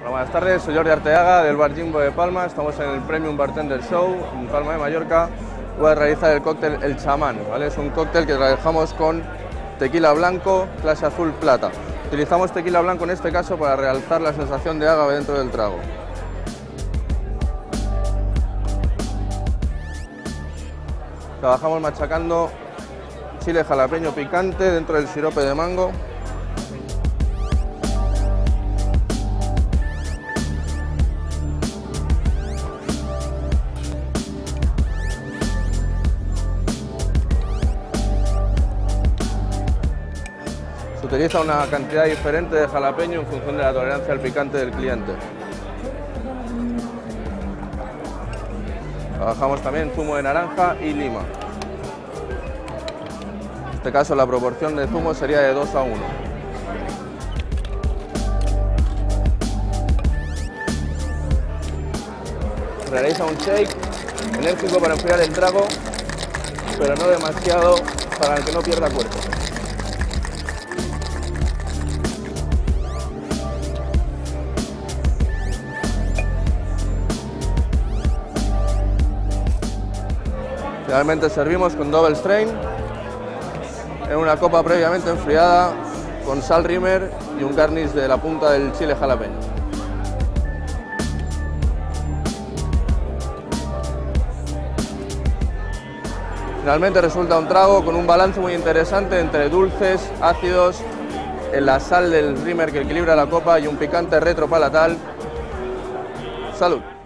Hola, buenas tardes, soy Jordi Arteaga del bar Jimbo de Palma. Estamos en el Premium Bartender Show en Palma de Mallorca. Voy a realizar el cóctel El Chamán, ¿vale? Es un cóctel que trabajamos con tequila blanco, clase azul, plata. Utilizamos tequila blanco en este caso para realzar la sensación de ágave dentro del trago. Trabajamos machacando chile jalapeño picante dentro del sirope de mango. Se utiliza una cantidad diferente de jalapeño en función de la tolerancia al picante del cliente. Trabajamos también zumo de naranja y lima. En este caso la proporción de zumo sería de 2:1. Realiza un shake enérgico para enfriar el trago, pero no demasiado para que no pierda cuerpo. Finalmente servimos con double strain en una copa previamente enfriada con sal Rimer y un garnish de la punta del chile jalapeño. Finalmente resulta un trago con un balance muy interesante entre dulces, ácidos, la sal del Rimer que equilibra la copa y un picante retropalatal. ¡Salud!